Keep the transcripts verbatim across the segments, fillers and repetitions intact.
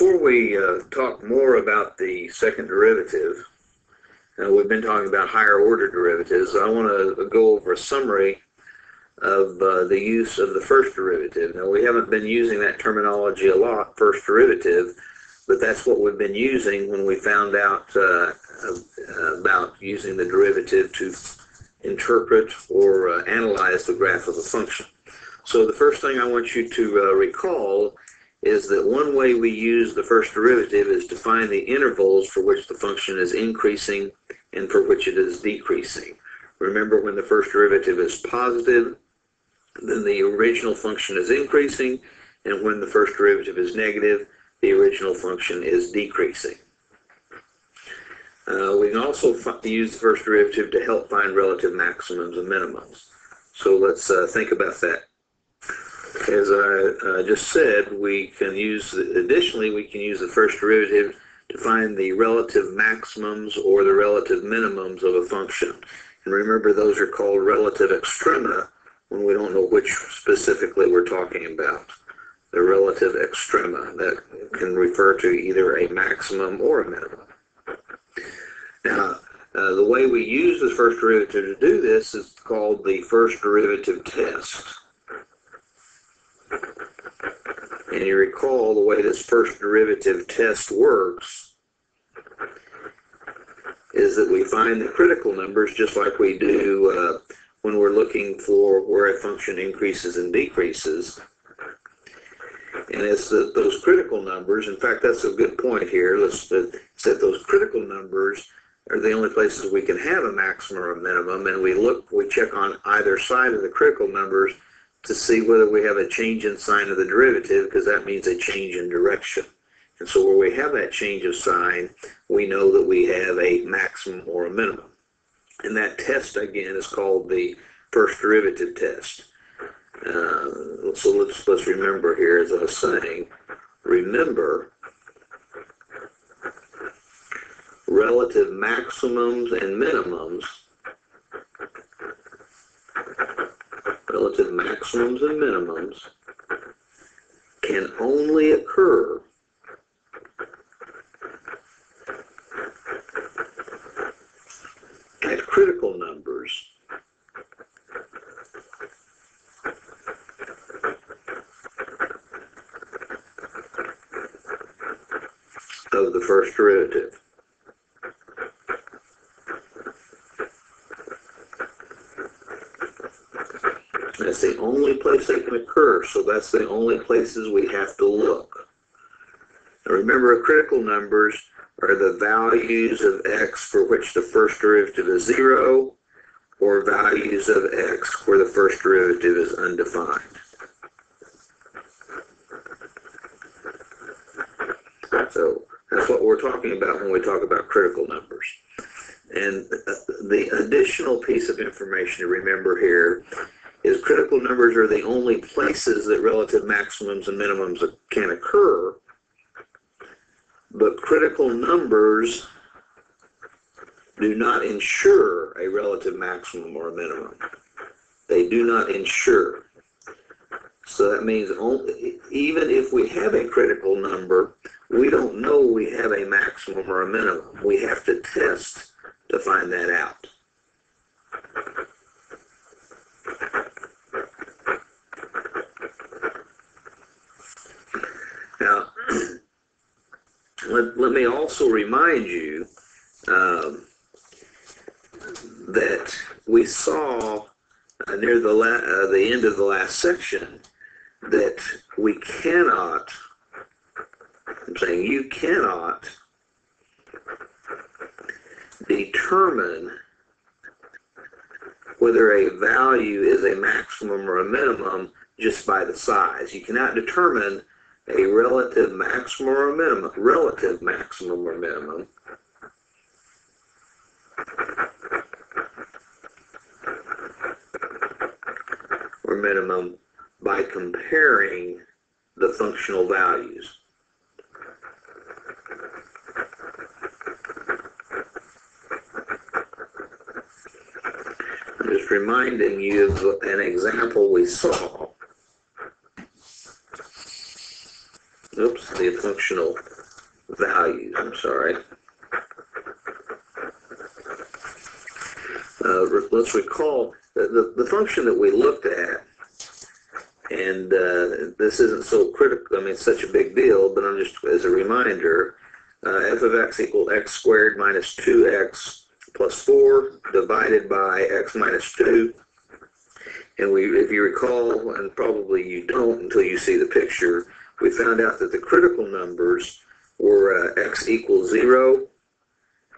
before we uh, talk more about the second derivative, uh, we've been talking about higher order derivatives. I want to go over a summary of uh, the use of the first derivative. Now, we haven't been using that terminology a lot, first derivative, but that's what we've been using when we found out uh, about using the derivative to interpret or uh, analyze the graph of a function. So the first thing I want you to uh, recall is that one way we use the first derivative is to find the intervals for which the function is increasing and for which it is decreasing. Remember, when the first derivative is positive, then the original function is increasing, and when the first derivative is negative, the original function is decreasing. Uh, we can also use the first derivative to help find relative maximums and minimums. So let's uh, think about that. As I uh, just said, we can use, additionally, we can use the first derivative to find the relative maximums or the relative minimums of a function. And remember, those are called relative extrema when we don't know which specifically we're talking about. The relative extrema, that can refer to either a maximum or a minimum. Now, uh, the way we use the first derivative to do this is called the first derivative test. And you recall the way this first derivative test works is that we find the critical numbers just like we do uh, when we're looking for where a function increases and decreases. And it's the, those critical numbers, in fact, that's a good point here, let's set those critical numbers are the only places we can have a maximum or a minimum, and we look, we check on either side of the critical numbers to see whether we have a change in sign of the derivative, because that means a change in direction. And so where we have that change of sign, we know that we have a maximum or a minimum. And that test, again, is called the first derivative test. Uh, so let's, let's remember here, as I was saying, remember relative maximums and minimums, relative maximums and minimums can only occur at critical numbers of the first derivative. That's the only place they can occur, so that's the only places we have to look. Now remember, critical numbers are the values of x for which the first derivative is zero, or values of x where the first derivative is undefined. So that's what we're talking about when we talk about critical numbers. And the additional piece of information to remember here is critical numbers are the only places that relative maximums and minimums can occur, but critical numbers do not ensure a relative maximum or a minimum. They do not ensure. So that means only, even if we have a critical number, we don't know we have a maximum or a minimum. We have to test to find that out. Now, let, let me also remind you um, that we saw uh, near the, la uh, the end of the last section that we cannot, I'm saying you cannot determine whether a value is a maximum or a minimum just by the size. You cannot determine a relative maximum or a minimum, relative maximum or minimum, or minimum by comparing the functional values. I'm just reminding you of an example we saw. oops, the functional values, I'm sorry. Uh, re let's recall the, the, the function that we looked at, and uh, this isn't so critical, I mean, it's such a big deal, but I'm just, as a reminder, uh, f of x equals x squared minus two x plus four divided by x minus two. And we, if you recall, and probably you don't until you see the picture, we found out that the critical numbers were uh, x equals zero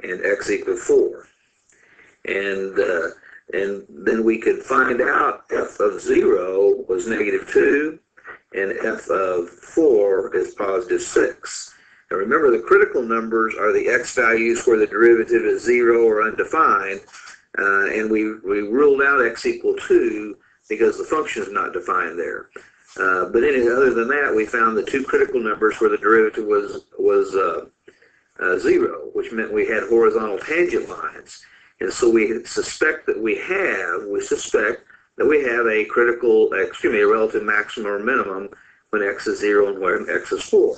and x equals four. And uh, and then we could find out f of zero was negative two and f of four is positive six. Now remember, the critical numbers are the x values where the derivative is zero or undefined, uh, and we, we ruled out x equal two because the function is not defined there. Uh, but any, other than that, we found the two critical numbers where the derivative was, was uh, uh, zero, which meant we had horizontal tangent lines. And so we suspect that we have, we suspect that we have a critical, excuse me, a relative maximum or minimum when x is zero and when x is four.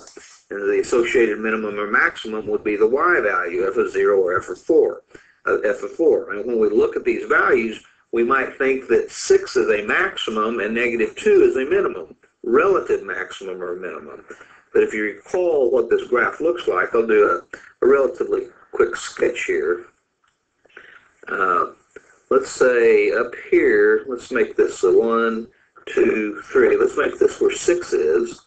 And the associated minimum or maximum would be the y value, f of zero or f of four. Uh, f of four. And when we look at these values, we might think that six is a maximum and negative two is a minimum, relative maximum or minimum. But if you recall what this graph looks like, I'll do a, a relatively quick sketch here. Uh, let's say up here, let's make this a one, two, three. Let's make this where six is.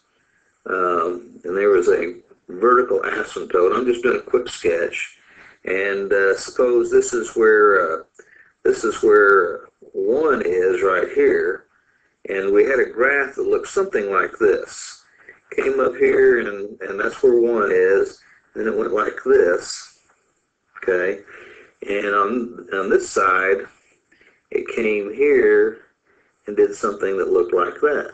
Um, and there is a vertical asymptote. I'm just doing a quick sketch. And uh, suppose this is where uh, this is where one is right here. And we had a graph that looked something like this. Came up here, and, and that's where one is. And it went like this. Okay. And on, on this side, it came here and did something that looked like that.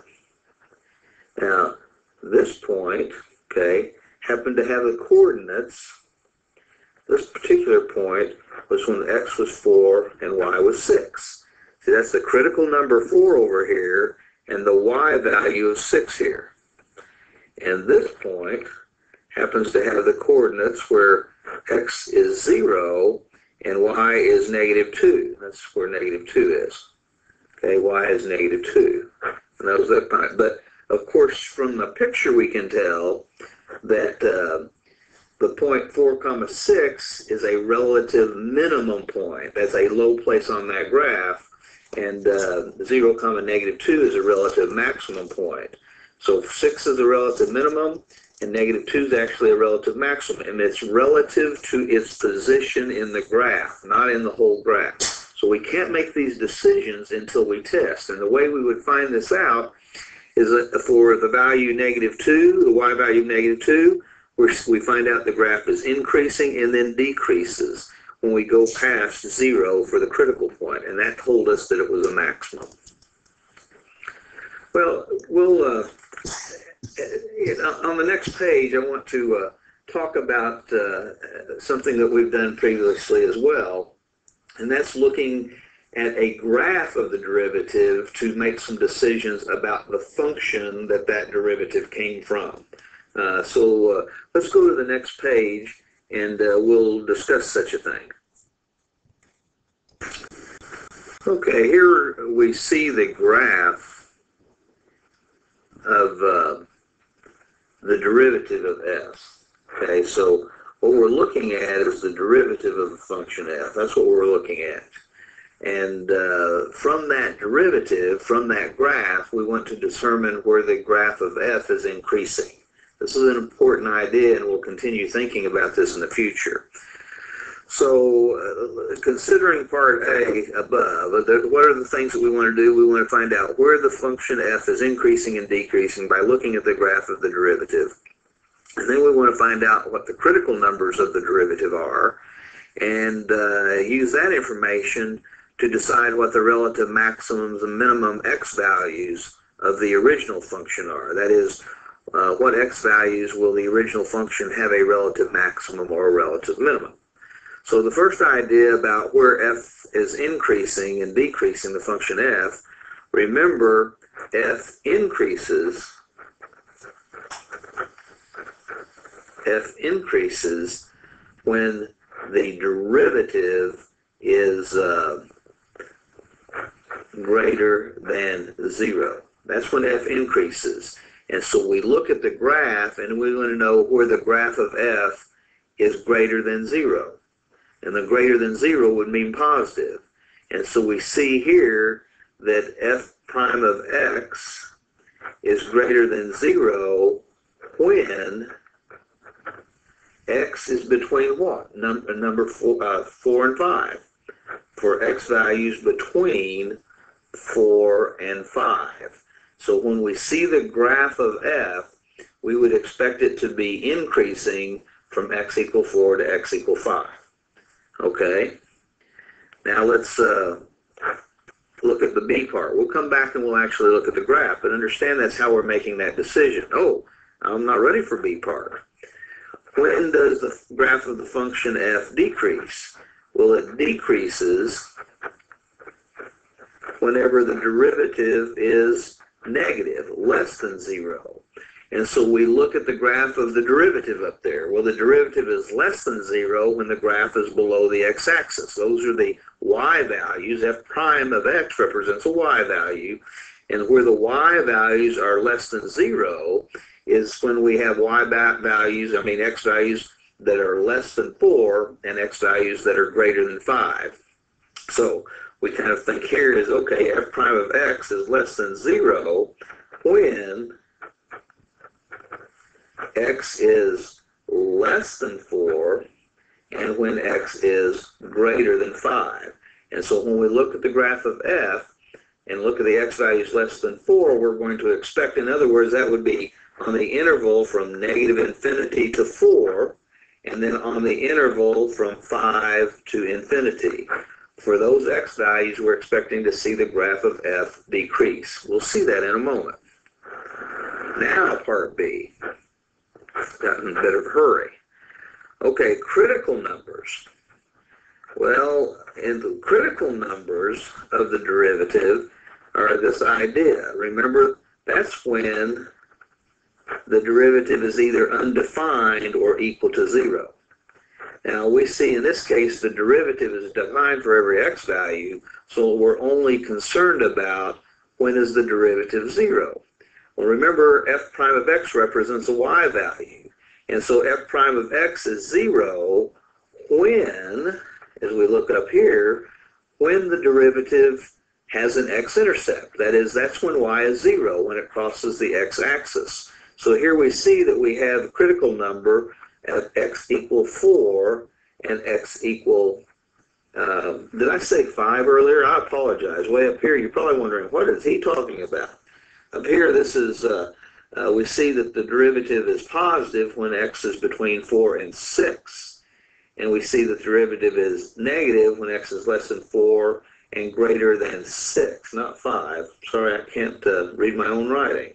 Now, this point, okay, happened to have the coordinates. This particular point was when x was four and y was six. See, that's the critical number four over here and the y value of six here. And this point happens to have the coordinates where x is zero and y is negative two. That's where negative two is. Okay, y is negative two. And that was that point. But, of course, from the picture we can tell that uh, the point four comma six is a relative minimum point. That's a low place on that graph. And uh, zero comma negative two is a relative maximum point. So six is a relative minimum, and negative two is actually a relative maximum, and it's relative to its position in the graph, not in the whole graph. So we can't make these decisions until we test, and the way we would find this out is that for the value negative two, the y value of negative two, we find out the graph is increasing and then decreases when we go past zero for the critical point, and that told us that it was a maximum. Well, we'll... Uh, on the next page, I want to uh, talk about uh, something that we've done previously as well, and that's looking at a graph of the derivative to make some decisions about the function that that derivative came from. Uh, so uh, let's go to the next page, and uh, we'll discuss such a thing. Okay, here we see the graph of uh, the derivative of f. Okay, so what we're looking at is the derivative of the function f. That's what we're looking at. And uh, from that derivative, from that graph, we want to determine where the graph of f is increasing. This is an important idea, and we'll continue thinking about this in the future. So uh, considering part A above, what are the things that we want to do? We want to find out where the function f is increasing and decreasing by looking at the graph of the derivative. And then we want to find out what the critical numbers of the derivative are and uh, use that information to decide what the relative maximums and minimum x values of the original function are. That is, uh, what x values will the original function have a relative maximum or a relative minimum? So the first idea about where f is increasing and decreasing the function f, remember f increases f increases when the derivative is uh, greater than zero. That's when f increases. And so we look at the graph, and we want to know where the graph of f is greater than zero. And the greater than zero would mean positive. And so we see here that f prime of x is greater than zero when x is between what? Num number four, uh, four and five. For x values between four and five. So when we see the graph of f, we would expect it to be increasing from x equal four to x equal five. Okay? Now let's uh, look at the b part. We'll come back and we'll actually look at the graph, but understand that's how we're making that decision. Oh, I'm not ready for b part. When does the graph of the function f decrease? Well, it decreases whenever the derivative is negative, less than zero. And so we look at the graph of the derivative up there. Well, the derivative is less than zero when the graph is below the x-axis. Those are the y values. F prime of x represents a y value. And where the y values are less than zero is when we have y values, I mean x values that are less than four and x values that are greater than five. So we kind of think here is, okay, f prime of x is less than zero when x is less than four and when x is greater than five. And so when we look at the graph of f and look at the x values less than four, we're going to expect, in other words, that would be on the interval from negative infinity to four, and then on the interval from five to infinity. For those x values, we're expecting to see the graph of f decrease. We'll see that in a moment. Now, part B. Gotten in a bit of a hurry. Okay, critical numbers. Well, in the critical numbers of the derivative are this idea. Remember, that's when the derivative is either undefined or equal to zero. Now, we see in this case the derivative is defined for every x value, so we're only concerned about when is the derivative zero. Well, remember, f prime of x represents a y value, and so f prime of x is zero when, as we look up here, when the derivative has an x-intercept. That is, that's when y is zero, when it crosses the x-axis. So here we see that we have a critical number at x equal four and x equal, uh, did I say five earlier? I apologize. Way up here, you're probably wondering, what is he talking about? Up here, this is, uh, uh, we see that the derivative is positive when x is between four and six. And we see that the derivative is negative when x is less than four and greater than six, not five. Sorry, I can't uh, read my own writing.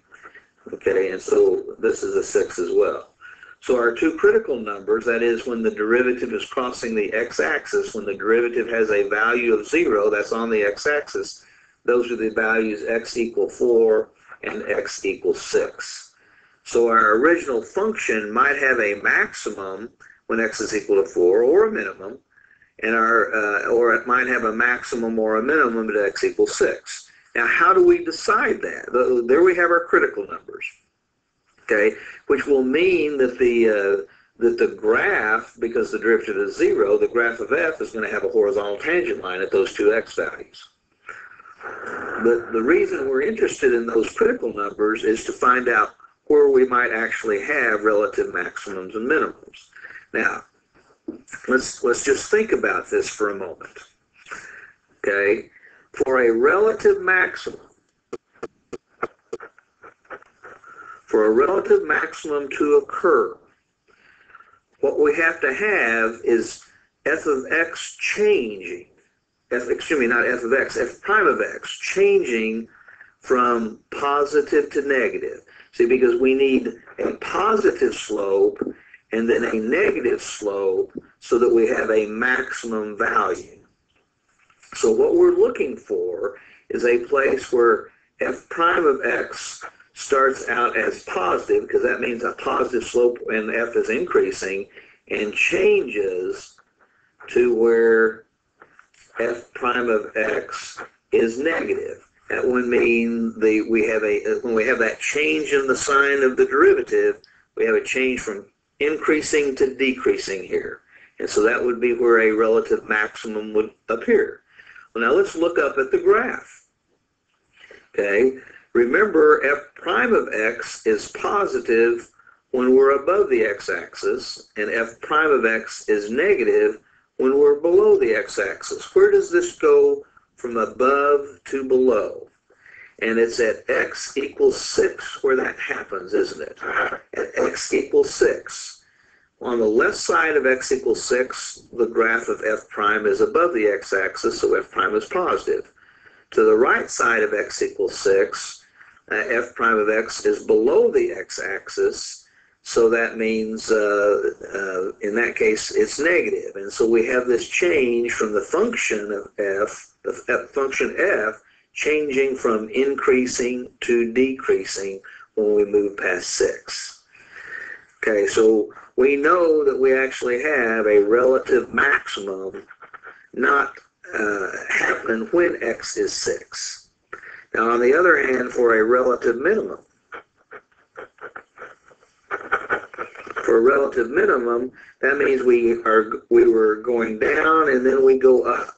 Okay, and so this is a six as well. So our two critical numbers, that is when the derivative is crossing the x-axis, when the derivative has a value of zero, that's on the x-axis, those are the values x equal four and x equal six. So our original function might have a maximum when x is equal to four or a minimum, and our, uh, or it might have a maximum or a minimum at x equals six. Now, how do we decide that? There we have our critical numbers. Okay, which will mean that the uh, that the graph, because the derivative is zero, the graph of f is going to have a horizontal tangent line at those two x values. But the reason we're interested in those critical numbers is to find out where we might actually have relative maximums and minimums. Now, let's let's just think about this for a moment. Okay, for a relative maximum. For a relative maximum to occur, what we have to have is f of x changing, f, excuse me, not f of x, f prime of x changing from positive to negative. See, because we need a positive slope and then a negative slope so that we have a maximum value. So what we're looking for is a place where f prime of x starts out as positive, because that means a positive slope when F is increasing, and changes to where F prime of X is negative. That would mean the, we have a, when we have that change in the sign of the derivative, we have a change from increasing to decreasing here. And so that would be where a relative maximum would appear. Well, now let's look up at the graph. Okay, remember F prime of X is positive when we're above the x-axis, and F prime of X is negative when we're below the x-axis. Where does this go from above to below? And it's at X equals six where that happens, isn't it? At X equals six. On the left side of X equals six, the graph of F prime is above the x-axis, so F prime is positive. To the right side of X equals six, uh, F prime of X is below the x-axis, so that means, uh, uh, in that case, it's negative. And so we have this change from the function of F, the F function F, changing from increasing to decreasing when we move past six. Okay, so we know that we actually have a relative maximum not uh, happen when X is six. Now, on the other hand, for a relative minimum, for a relative minimum, that means we are we were going down and then we go up.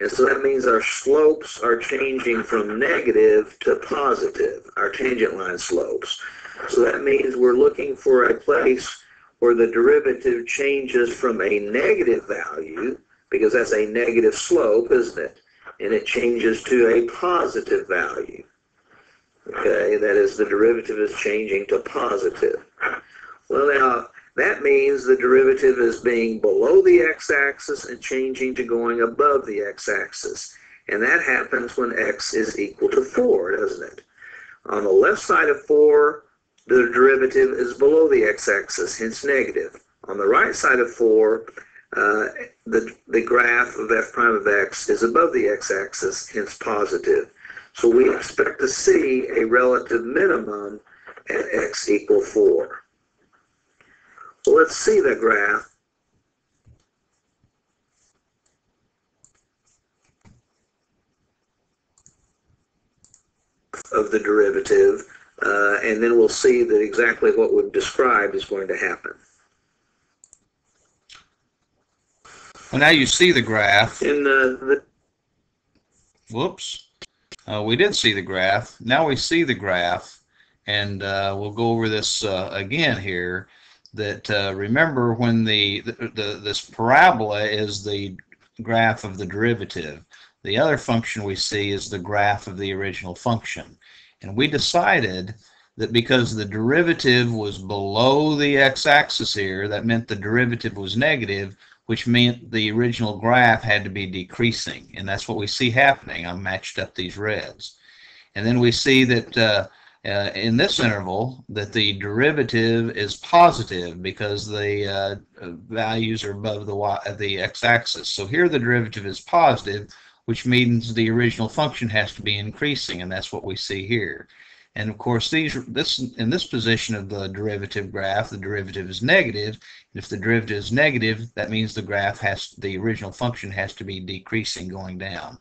And so that means our slopes are changing from negative to positive, our tangent line slopes. So that means we're looking for a place where the derivative changes from a negative value, because that's a negative slope, isn't it? And it changes to a positive value. Okay, that is, the derivative is changing to positive. Well, now, that means the derivative is being below the x-axis and changing to going above the x-axis. And that happens when X is equal to four, doesn't it? On the left side of four, the derivative is below the x-axis, hence negative. On the right side of four, uh, the, the graph of F prime of X is above the x-axis, hence positive. So we expect to see a relative minimum at X equal four. So let's see the graph. Of the derivative. Uh, and then we'll see that exactly what we've described is going to happen. Well, now you see the graph. In the, the whoops, uh, we did see the graph. Now we see the graph, and uh, we'll go over this uh, again here. That uh, remember when the, the the this parabola is the graph of the derivative. The other function we see is the graph of the original function. And we decided that because the derivative was below the x-axis here, that meant the derivative was negative, which meant the original graph had to be decreasing. And that's what we see happening. I matched up these reds. And then we see that uh, uh, in this interval that the derivative is positive because the uh, values are above the, y the x-axis. So here the derivative is positive, which means the original function has to be increasing, and that's what we see here. And of course, these this in this position of the derivative graph, the derivative is negative. And if the derivative is negative, that means the graph has the original function has to be decreasing, going down.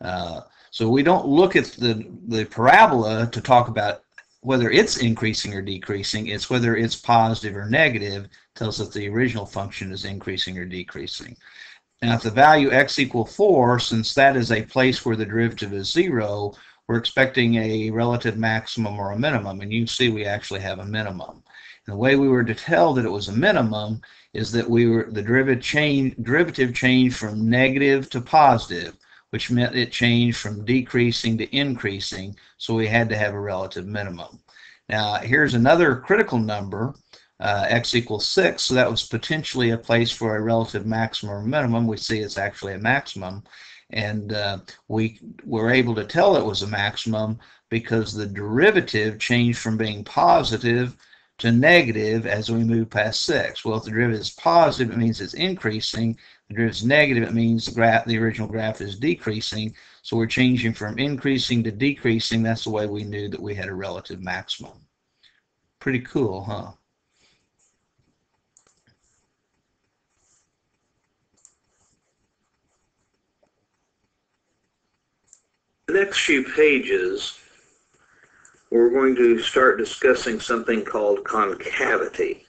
Uh, so we don't look at the the parabola to talk about whether it's increasing or decreasing. It's whether it's positive or negative tells us that the original function is increasing or decreasing. Now, if the value X equals four, since that is a place where the derivative is zero, we're expecting a relative maximum or a minimum, and you see we actually have a minimum. And the way we were to tell that it was a minimum is that we were the derivative change derivative changed from negative to positive, which meant it changed from decreasing to increasing, so we had to have a relative minimum. Now, here's another critical number. Uh, X equals six, so that was potentially a place for a relative maximum or minimum. We see it's actually a maximum, and uh, we were able to tell it was a maximum because the derivative changed from being positive to negative as we move past six. Well, if the derivative is positive, it means it's increasing. If the derivative is negative, it means the graph, the original graph is decreasing. So we're changing from increasing to decreasing. That's the way we knew that we had a relative maximum. Pretty cool, huh? The next few pages, we're going to start discussing something called concavity.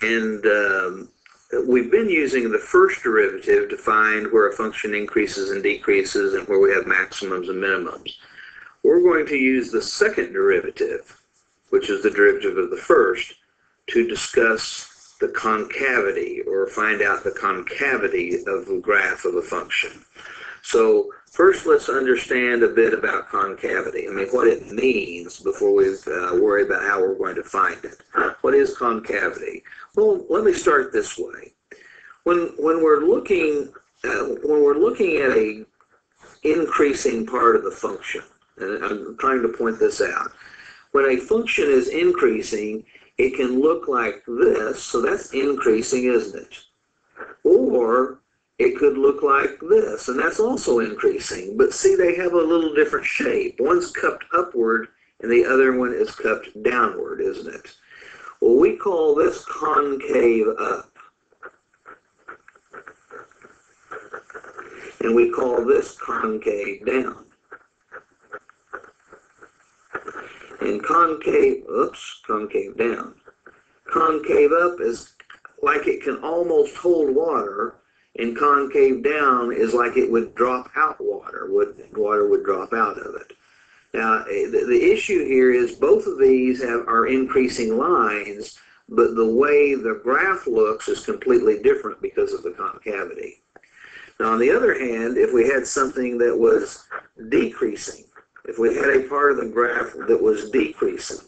And um, we've been using the first derivative to find where a function increases and decreases and where we have maximums and minimums. We're going to use the second derivative, which is the derivative of the first, to discuss the concavity, or find out the concavity of the graph of a function. So first, let's understand a bit about concavity. I mean, what it means before we uh, worry about how we're going to find it. What is concavity? Well, let me start this way. When when we're looking uh, when we're looking at a increasing part of the function, and I'm trying to point this out. When a function is increasing, it can look like this. So that's increasing, isn't it? Or it could look like this, and that's also increasing. But see, they have a little different shape. One's cupped upward, and the other one is cupped downward, isn't it? Well, we call this concave up. And we call this concave down. And concave, oops, concave down. Concave up is like it can almost hold water, and concave down is like it would drop out water, would, water would drop out of it. Now, the, the issue here is both of these have, are increasing lines, but the way the graph looks is completely different because of the concavity. Now, on the other hand, if we had something that was decreasing, if we had a part of the graph that was decreasing,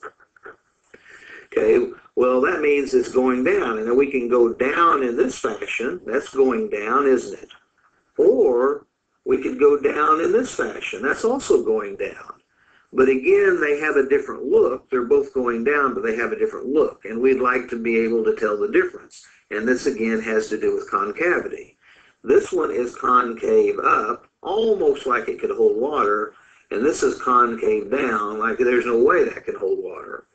okay, well, that means it's going down, and then we can go down in this fashion. That's going down, isn't it? Or we could go down in this fashion. That's also going down. But again, they have a different look. They're both going down, but they have a different look, and we'd like to be able to tell the difference. And this, again, has to do with concavity. This one is concave up, almost like it could hold water, and this is concave down, like there's no way that can hold water.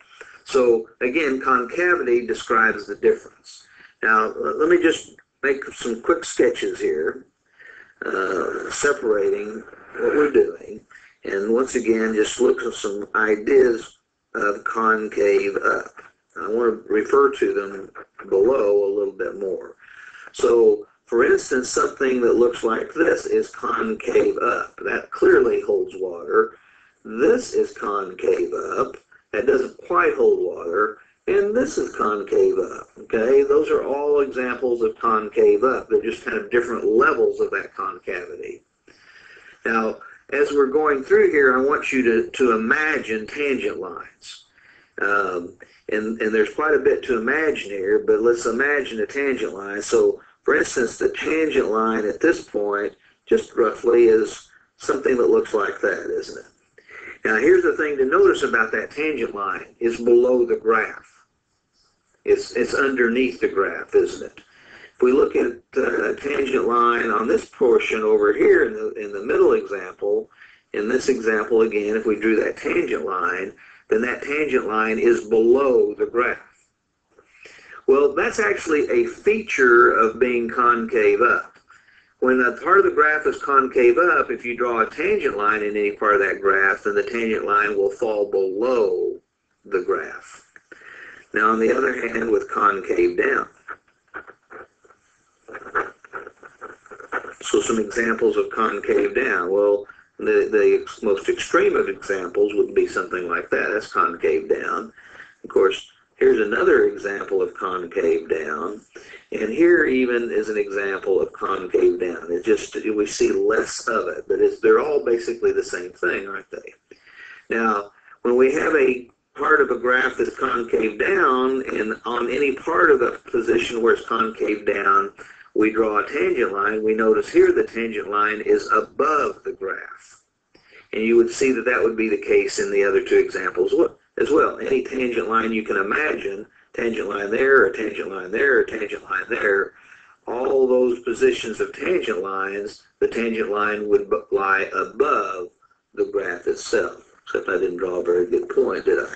So, again, concavity describes the difference. Now, let me just make some quick sketches here, uh, separating what we're doing. And once again, just look at some ideas of concave up. I want to refer to them below a little bit more. So, for instance, something that looks like this is concave up. That clearly holds water. This is concave up. That doesn't quite hold water, and this is concave up, okay? Those are all examples of concave up. They're just kind of different levels of that concavity. Now, as we're going through here, I want you to, to imagine tangent lines. Um, and, and there's quite a bit to imagine here, but let's imagine a tangent line. So, for instance, the tangent line at this point, just roughly, is something that looks like that, isn't it? Now, here's the thing to notice about that tangent line. It's below the graph. It's, it's underneath the graph, isn't it? If we look at the tangent line on this portion over here in the, in the middle example, in this example, again, if we drew that tangent line, then that tangent line is below the graph. Well, that's actually a feature of being concave up. When a part of the graph is concave up, if you draw a tangent line in any part of that graph, then the tangent line will fall below the graph. Now, on the other hand, with concave down. So some examples of concave down. Well, the, the most extreme of examples would be something like that. That's concave down. Of course, here's another example of concave down, and here even is an example of concave down. It just, we see less of it, but it's, they're all basically the same thing, aren't they? Now, when we have a part of a graph that's concave down, and on any part of the position where it's concave down, we draw a tangent line. We notice here the tangent line is above the graph, and you would see that that would be the case in the other two examples as well. Any tangent line you can imagine, tangent line there, a tangent line there, a tangent line there, all those positions of tangent lines, the tangent line would lie above the graph itself. Except I didn't draw a very good point, did I?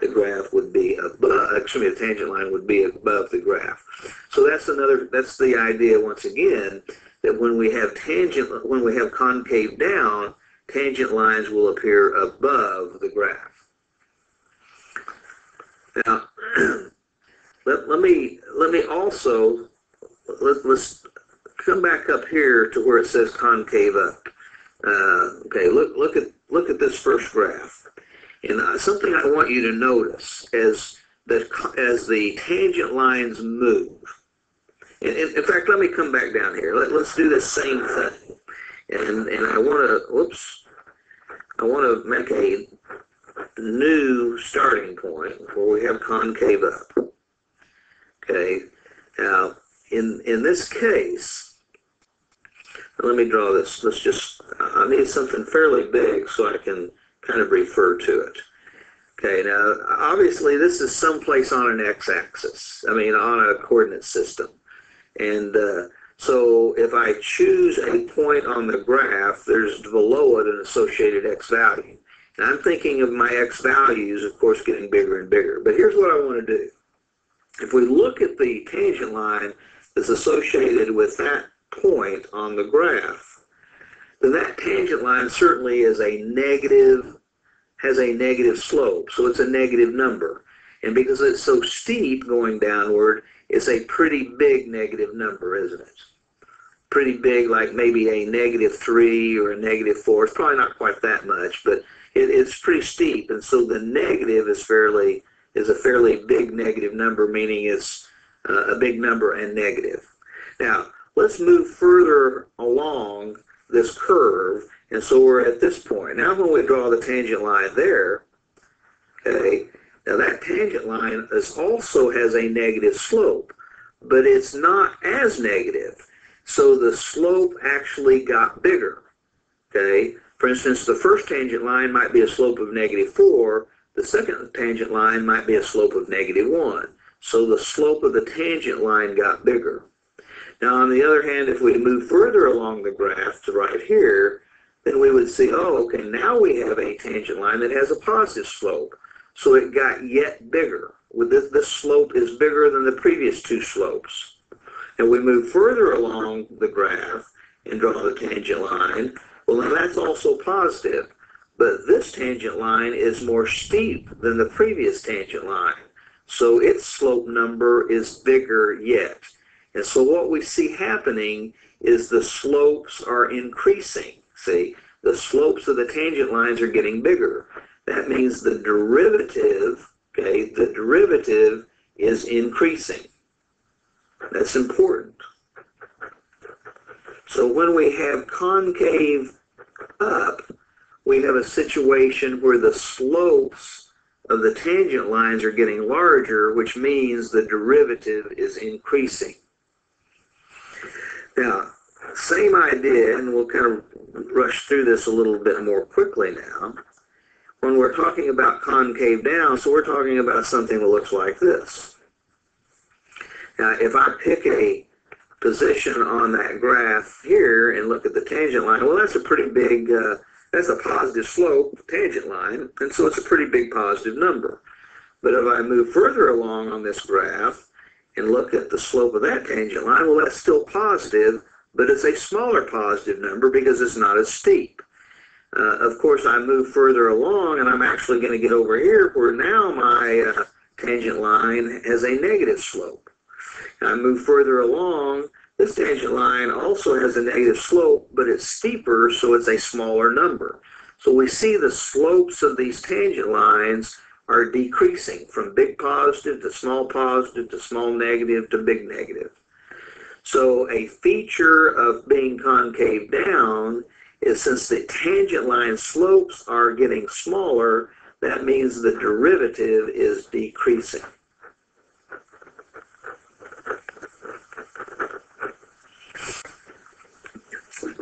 The graph would be above, excuse me, the tangent line would be above the graph. So that's another, that's the idea once again, that when we have tangent, when we have concave down, tangent lines will appear above the graph. Now, let, let me, let me also, let, let's come back up here to where it says concave up. Uh, okay, look, look at, look at this first graph. And something I want you to notice as the, as the tangent lines move. And in fact, let me come back down here. Let, let's do the same thing. And, and I want to, whoops, I want to make a new starting point where we have concave up. Okay. Now, in, in this case, let me draw this. Let's just, I need something fairly big so I can kind of refer to it. Okay, now obviously this is someplace on an x-axis, I mean on a coordinate system. And uh, so if I choose a point on the graph, there's below it an associated x value. And I'm thinking of my x values, of course, getting bigger and bigger. But here's what I want to do. If we look at the tangent line that's associated with that point on the graph, then that tangent line certainly is a negative, has a negative slope, so it's a negative number. And because it's so steep going downward, it's a pretty big negative number, isn't it? Pretty big, like maybe a negative three or a negative four. It's probably not quite that much, but it, it's pretty steep. And so the negative is fairly, is a fairly big negative number, meaning it's uh, a big number and negative. Now, let's move further along this curve, and so we're at this point. Now when we draw the tangent line there, okay, now that tangent line is also has a negative slope, but it's not as negative. So the slope actually got bigger, okay? For instance, the first tangent line might be a slope of negative four, the second tangent line might be a slope of negative one. So the slope of the tangent line got bigger. Now, on the other hand, if we move further along the graph to right here, then we would see, oh, okay, now we have a tangent line that has a positive slope. So it got yet bigger. With this, this slope is bigger than the previous two slopes. And we move further along the graph and draw the tangent line. Well, now that's also positive, but this tangent line is more steep than the previous tangent line. So its slope number is bigger yet. And so what we see happening is the slopes are increasing. See, the slopes of the tangent lines are getting bigger. That means the derivative, okay, the derivative is increasing. That's important. So when we have concave up, we have a situation where the slopes of the tangent lines are getting larger, which means the derivative is increasing. Now, same idea, and we'll kind of rush through this a little bit more quickly now. When we're talking about concave down, so we're talking about something that looks like this. Now, if I pick a position on that graph here and look at the tangent line, well, that's a pretty big, uh, that's a positive slope, tangent line, and so it's a pretty big positive number. But if I move further along on this graph and look at the slope of that tangent line, well, that's still positive, but it's a smaller positive number because it's not as steep. Uh, of course, I move further along, and I'm actually going to get over here where now my uh, tangent line has a negative slope. And I move further along, this tangent line also has a negative slope, but it's steeper, so it's a smaller number. So we see the slopes of these tangent lines are decreasing from big positive to small positive to small negative to big negative. So a feature of being concave down is since the tangent line slopes are getting smaller, that means the derivative is decreasing.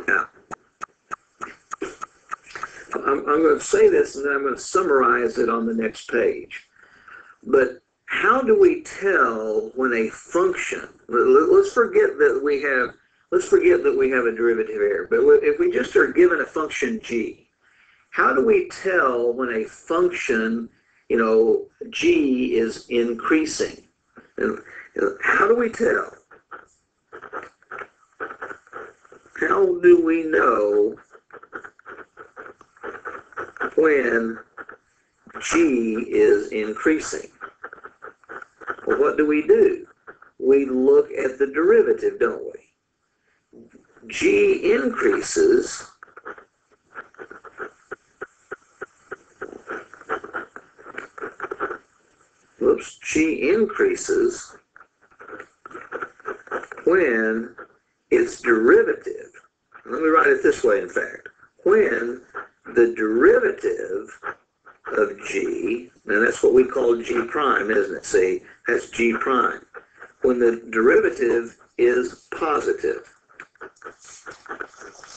Now, I'm, I'm going to say this, and then I'm going to summarize it on the next page. But how do we tell when a function, let's forget that we have, let's forget that we have a derivative here, but if we just are given a function g, how do we tell when a function, you know, g is increasing? And how do we tell? How do we know when g is increasing? Well, what do we do? We look at the derivative, don't we? G increases whoops, g increases when its derivative, let me write it this way in fact, when the derivative of g, now that's what we call g prime, isn't it? See, that's g prime. When the derivative is positive.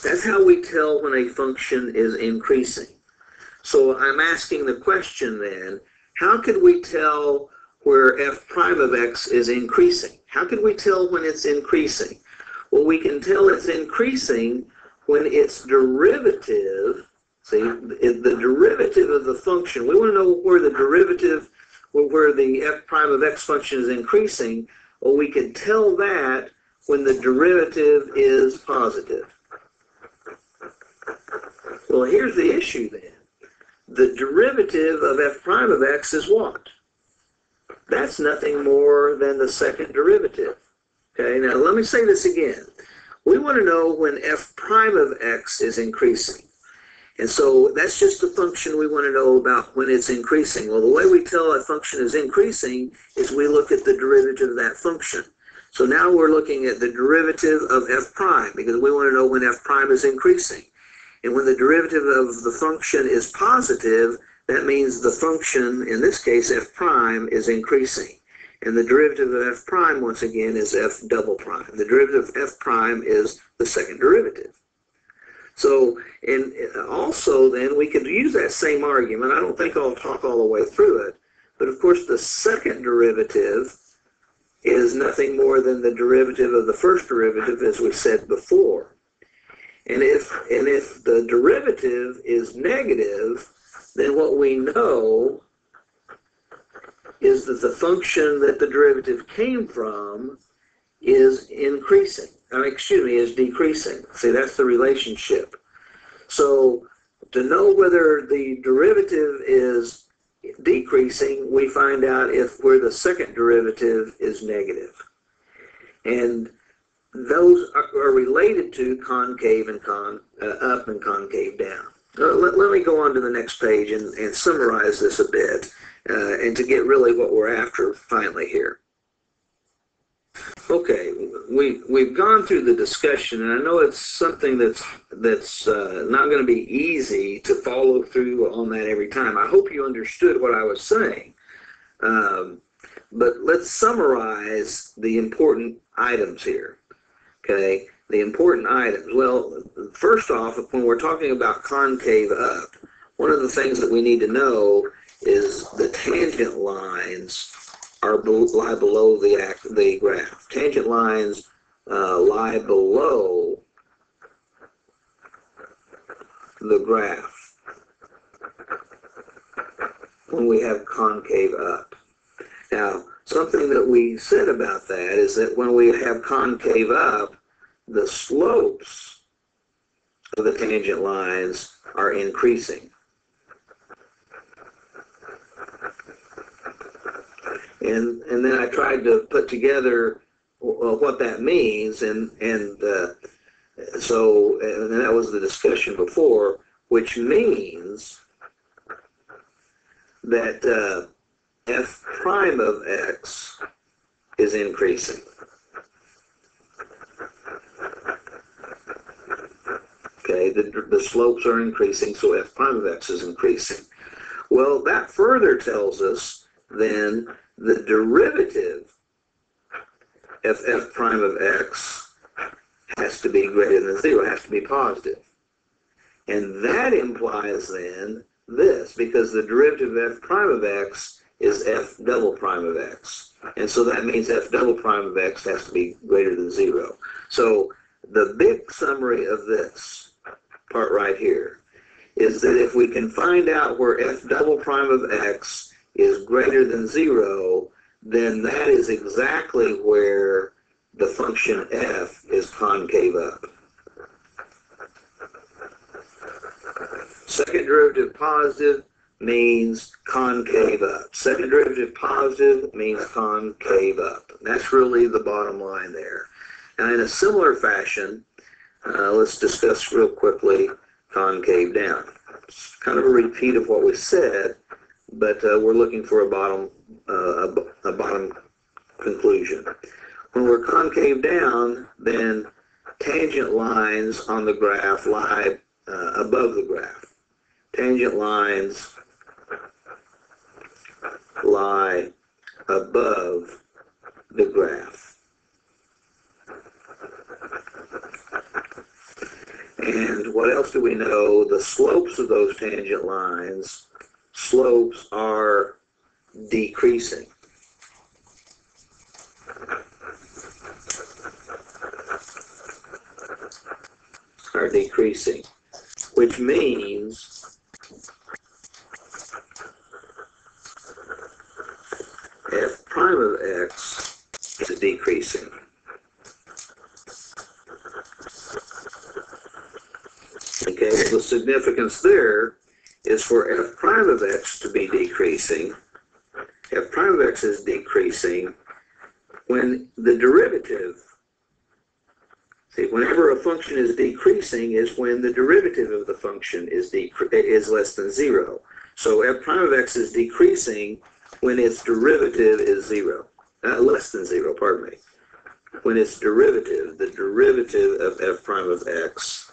That's how we tell when a function is increasing. So I'm asking the question then, how could we tell where f prime of x is increasing? How could we tell when it's increasing? Well, we can tell it's increasing when its derivative, see, the derivative of the function, we want to know where the derivative, where the f prime of x function is increasing. Well, we can tell that when the derivative is positive. Well, here's the issue then. The derivative of f prime of x is what? That's nothing more than the second derivative. Okay, now let me say this again. We want to know when f prime of x is increasing. And so that's just the function we want to know about when it's increasing. Well, the way we tell a function is increasing is we look at the derivative of that function. So now we're looking at the derivative of f prime because we want to know when f prime is increasing. And when the derivative of the function is positive, that means the function, in this case, f prime, is increasing. And the derivative of f prime, once again, is f double prime. The derivative of f prime is the second derivative. So, and also then we could use that same argument. I don't think I'll talk all the way through it, but of course the second derivative is nothing more than the derivative of the first derivative, as we said before. And if, and if the derivative is negative, then what we know is that the function that the derivative came from is increasing. I mean, excuse me, is decreasing. See, that's the relationship. So to know whether the derivative is decreasing, we find out if where the second derivative is negative. And those are related to concave and con, uh, up and concave down. Uh, let, let me go on to the next page and, and summarize this a bit uh, and to get really what we're after finally here. Okay, we, we've gone through the discussion, and I know it's something that's, that's uh, not going to be easy to follow through on that every time. I hope you understood what I was saying, um, but let's summarize the important items here, okay? The important items. Well, first off, when we're talking about concave up, one of the things that we need to know is the tangent lines are be lie below the, the graph. Tangent lines uh, lie below the graph when we have concave up. Now, something that we said about that is that when we have concave up, the slopes of the tangent lines are increasing. And, and then I tried to put together what that means, and, and uh, so and that was the discussion before, which means that uh, f prime of x is increasing. Okay, the, the slopes are increasing, so f prime of x is increasing. Well, that further tells us then the derivative of f prime of x has to be greater than zero, has to be positive. And that implies then this, because the derivative of f prime of x is f double prime of x. And so that means f double prime of x has to be greater than zero. So the big summary of this part right here is that if we can find out where f double prime of x is greater than zero, then that is exactly where the function f is concave up. Second derivative positive means concave up. Second derivative positive means concave up. That's really the bottom line there. And in a similar fashion, uh, let's discuss real quickly concave down. It's kind of a repeat of what we said, but uh, we're looking for a bottom, uh, a, a bottom conclusion. When we're concave down, then tangent lines on the graph lie uh, above the graph. Tangent lines lie above the graph. And what else do we know? The slopes of those tangent lines, slopes are decreasing. Are decreasing, which means f prime of x is decreasing. Okay, so the significance there is for f prime of x to be decreasing. F prime of x is decreasing when the derivative, see, whenever a function is decreasing is when the derivative of the function is, is less than zero. So f prime of x is decreasing when its derivative is zero, uh, less than zero, pardon me. When its derivative, the derivative of f prime of x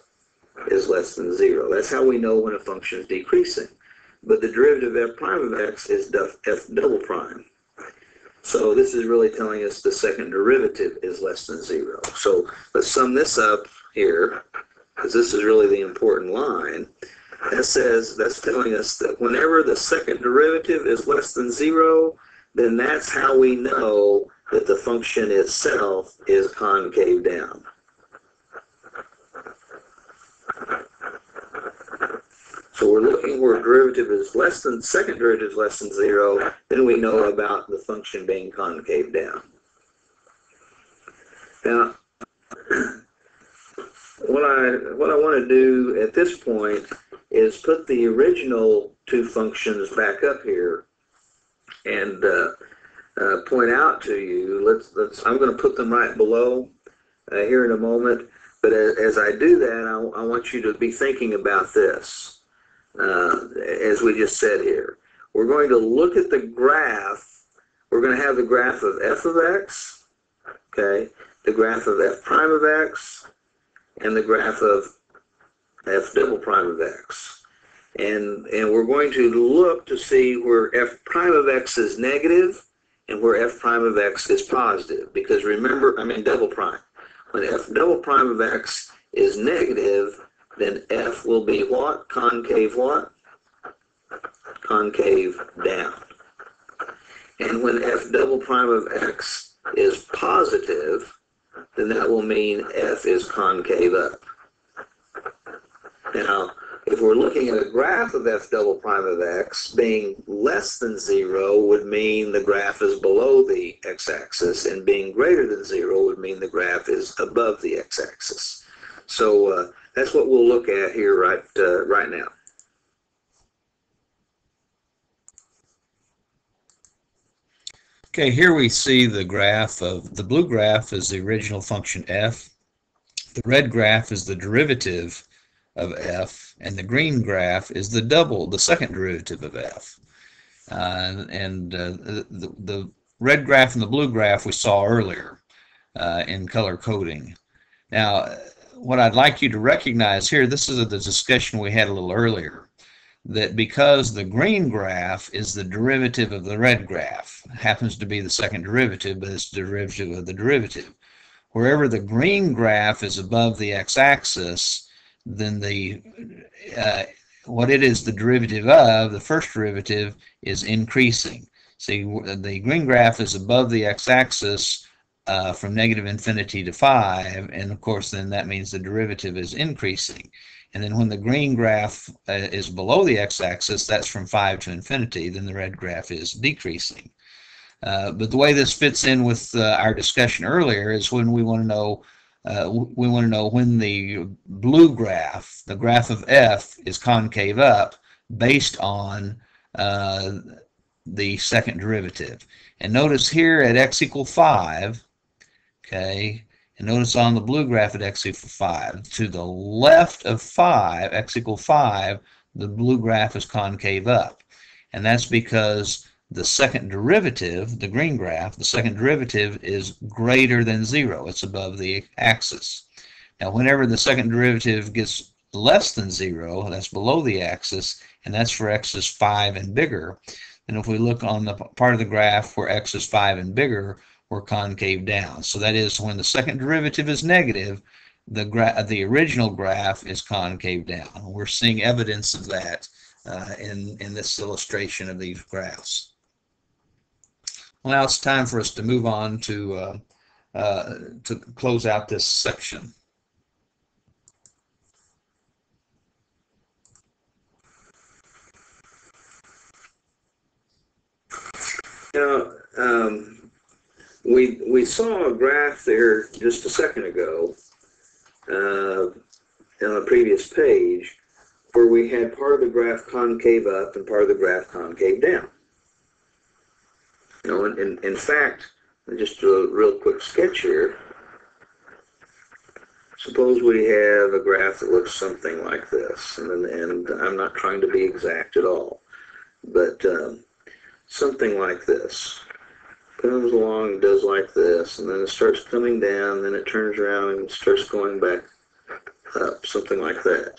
is less than zero. That's how we know when a function is decreasing. But the derivative of f prime of x is f double prime. So this is really telling us the second derivative is less than zero. So let's sum this up here, because this is really the important line. That says, that's telling us that whenever the second derivative is less than zero, then that's how we know that the function itself is concave down. So we're looking where derivative is less than, second derivative is less than zero, then we know about the function being concave down. Now, what I, what I want to do at this point is put the original two functions back up here and uh, uh, point out to you. Let's, let's, I'm going to put them right below uh, here in a moment, but as, as I do that, I, I want you to be thinking about this, uh, as we just said here. We're going to look at the graph. We're going to have the graph of f of x, okay, the graph of f prime of x, and the graph of f double prime of x, and and we're going to look to see where f prime of x is negative and where f prime of x is positive, because remember, I mean double prime, when f double prime of x is negative, then f will be what? Concave what? Concave down. And when f double prime of x is positive, then that will mean f is concave up. Now, if we're looking at a graph of f double prime of x, being less than zero would mean the graph is below the x-axis, and being greater than zero would mean the graph is above the x-axis. So uh, that's what we'll look at here right, uh, right now. Okay, here we see the graph of, the blue graph is the original function f, the red graph is the derivative of f, and the green graph is the double, the second derivative of f. Uh, and uh, the, the red graph and the blue graph we saw earlier uh, in color coding. Now, what I'd like you to recognize here, this is the discussion we had a little earlier, that because the green graph is the derivative of the red graph, it happens to be the second derivative, but it's derivative of the derivative. Wherever the green graph is above the x-axis, then the uh, what it is the derivative of, the first derivative, is increasing. See, the green graph is above the x-axis uh, from negative infinity to five, and of course then that means the derivative is increasing. And then when the green graph uh, is below the x-axis, that's from five to infinity, then the red graph is decreasing. Uh, but the way this fits in with uh, our discussion earlier is when we want to know uh, we want to know when the blue graph, the graph of f, is concave up based on uh, the second derivative. And notice here at x equal five, okay, and notice on the blue graph at x equal five, to the left of five, x equal five, the blue graph is concave up. And that's because the second derivative, the green graph, the second derivative is greater than zero. It's above the axis. Now, whenever the second derivative gets less than zero, that's below the axis, and that's for x is five and bigger. And if we look on the part of the graph where x is five and bigger, we're concave down. So that is when the second derivative is negative, the gra the original graph is concave down. We're seeing evidence of that uh, in, in this illustration of these graphs. Well, now it's time for us to move on to, uh, uh, to close out this section. Now, um, we, we saw a graph there just a second ago uh, on a previous page where we had part of the graph concave up and part of the graph concave down. You know, and, and in fact, just a real quick sketch here, suppose we have a graph that looks something like this, and, and I'm not trying to be exact at all, but um, something like this. Comes along, does like this, and then it starts coming down, then it turns around and starts going back up, something like that.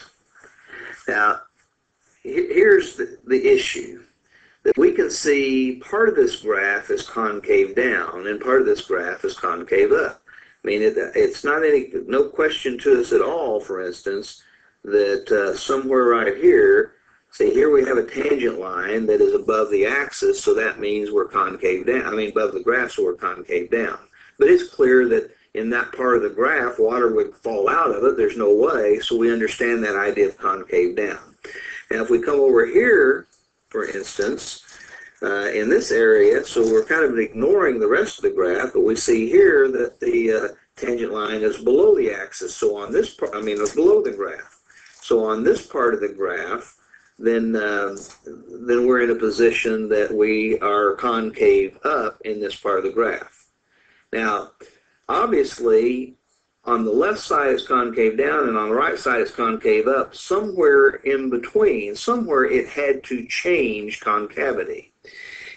Now, here's the, the issue, that we can see part of this graph is concave down, and part of this graph is concave up. I mean, it, it's not any, no question to us at all, for instance, that uh, somewhere right here, see, here we have a tangent line that is above the axis, so that means we're concave down. I mean, above the graph, so we're concave down. But it's clear that in that part of the graph, water would fall out of it. There's no way, so we understand that idea of concave down. Now, if we come over here, for instance, uh, in this area, so we're kind of ignoring the rest of the graph, but we see here that the uh, tangent line is below the axis, so on this part, I mean, it's below the graph. So on this part of the graph, then uh, then we're in a position that we are concave up in this part of the graph. Now, obviously, on the left side is concave down and on the right side is concave up. Somewhere in between, somewhere it had to change concavity.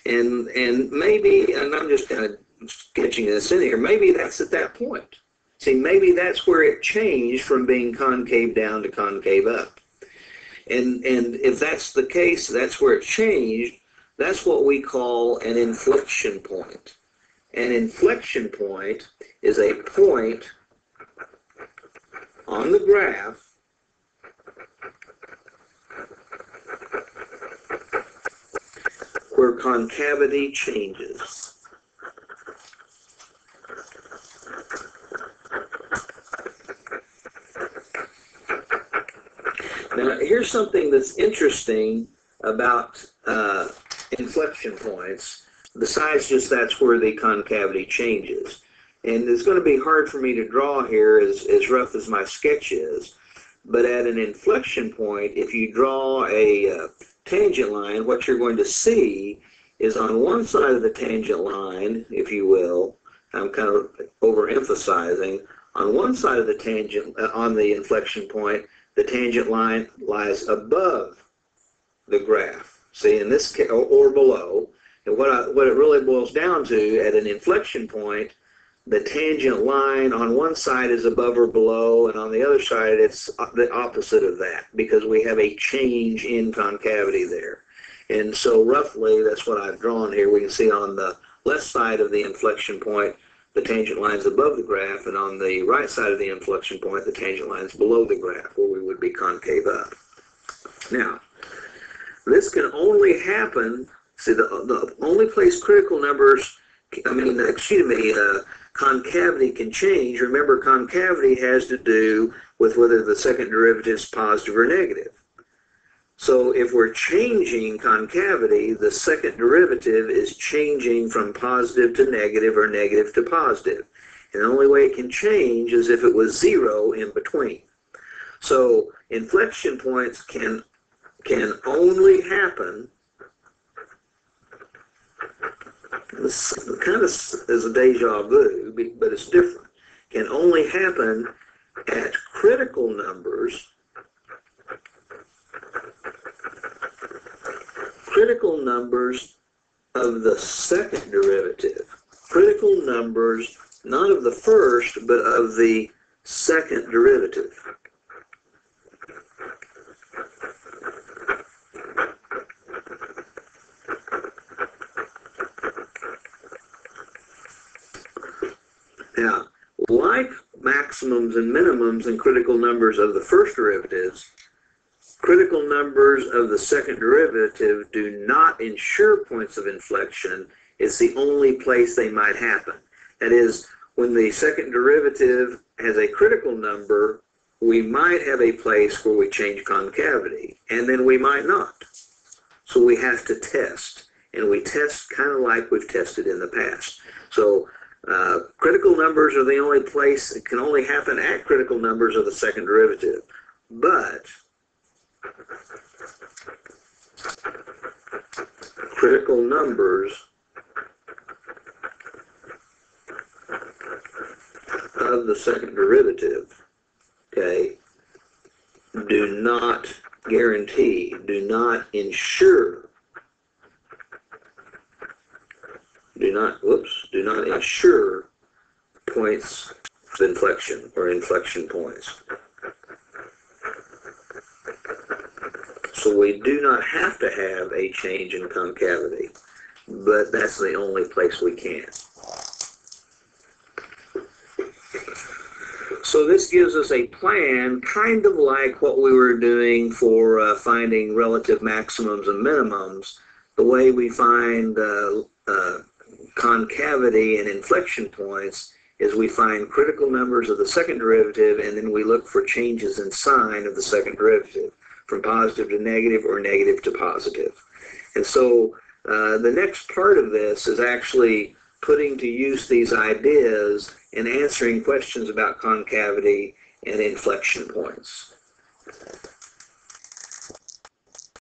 And, and maybe, and I'm just kind of sketching this in here, maybe that's at that point. See, maybe that's where it changed from being concave down to concave up. And, and if that's the case, that's where it changed, that's what we call an inflection point. An inflection point is a point on the graph where concavity changes. Now, here's something that's interesting about uh, inflection points, besides just that's where the concavity changes. And it's going to be hard for me to draw here as, as rough as my sketch is, but at an inflection point, if you draw a uh, tangent line, what you're going to see is on one side of the tangent line, if you will, I'm kind of overemphasizing, on one side of the tangent, uh, on the inflection point, the tangent line lies above the graph, see, in this case, or, or below. And what, I, what it really boils down to, at an inflection point, the tangent line on one side is above or below, and on the other side it's the opposite of that, because we have a change in concavity there. And so roughly, that's what I've drawn here. We can see on the left side of the inflection point, the tangent line is above the graph, and on the right side of the inflection point, the tangent line is below the graph, where we would be concave up. Now, this can only happen See, the, the only place critical numbers, I mean, excuse me, uh, concavity can change. Remember, concavity has to do with whether the second derivative is positive or negative. So if we're changing concavity, the second derivative is changing from positive to negative or negative to positive. And the only way it can change is if it was zero in between. So inflection points can, can only happen. This kind of is a deja vu, but it's different. Can only happen at critical numbers. Critical numbers of the second derivative. Critical numbers, not of the first, but of the second derivative. Now, like maximums and minimums and critical numbers of the first derivatives, critical numbers of the second derivative do not ensure points of inflection. It's the only place they might happen. That is, when the second derivative has a critical number, we might have a place where we change concavity, and then we might not. So we have to test, and we test kind of like we've tested in the past. So uh, critical numbers are the only place, it can only happen at critical numbers of the second derivative. But critical numbers of the second derivative, okay, do not guarantee, do not ensure, do not, whoops, do not ensure points of inflection or inflection points. So we do not have to have a change in concavity, but that's the only place we can. So this gives us a plan, kind of like what we were doing for uh, finding relative maximums and minimums. The way we find uh, uh, concavity and inflection points is we find critical numbers of the second derivative, and then we look for changes in sign of the second derivative, from positive to negative or negative to positive. And so uh, the next part of this is actually putting to use these ideas and answering questions about concavity and inflection points.